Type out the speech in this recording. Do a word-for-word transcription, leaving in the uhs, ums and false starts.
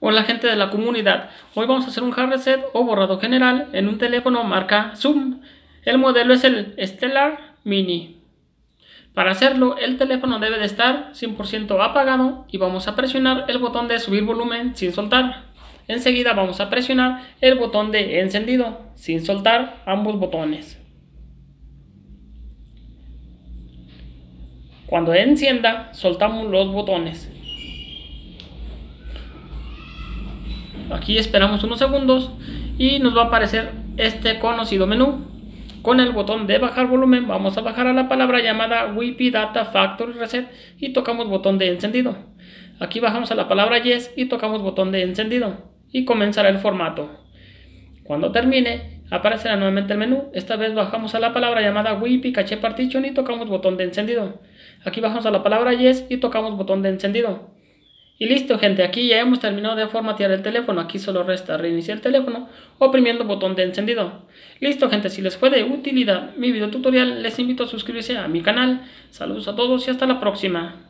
Hola gente de la comunidad, hoy vamos a hacer un hard reset o borrado general en un teléfono marca Zoom. El modelo es el Stellar Mini. Para hacerlo, el teléfono debe de estar cien por ciento apagado y vamos a presionar el botón de subir volumen sin soltar. Enseguida vamos a presionar el botón de encendido sin soltar ambos botones. Cuando encienda, soltamos los botones. Aquí esperamos unos segundos y nos va a aparecer este conocido menú. Con el botón de bajar volumen vamos a bajar a la palabra llamada Wi-Fi Data Factory Reset y tocamos botón de encendido. Aquí bajamos a la palabra Yes y tocamos botón de encendido y comenzará el formato. Cuando termine aparecerá nuevamente el menú. Esta vez bajamos a la palabra llamada Wi-Fi Cache Partition y tocamos botón de encendido. Aquí bajamos a la palabra Yes y tocamos botón de encendido. Y listo gente, aquí ya hemos terminado de formatear el teléfono. Aquí solo resta reiniciar el teléfono oprimiendo botón de encendido. Listo gente, si les fue de utilidad mi video tutorial, les invito a suscribirse a mi canal. Saludos a todos y hasta la próxima.